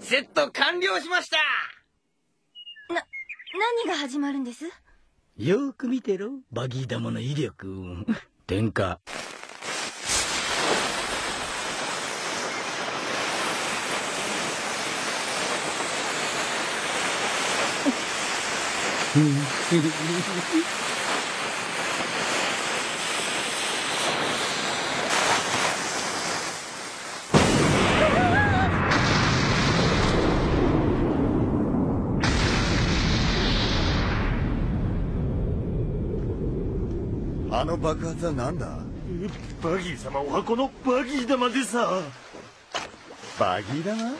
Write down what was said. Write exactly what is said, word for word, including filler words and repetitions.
セット完了しました。な、何が始まるんです？よく見てろ、バギー玉の威力。点火。あの爆発は何だ？バギー様お箱のバギー玉でさ。バギー玉？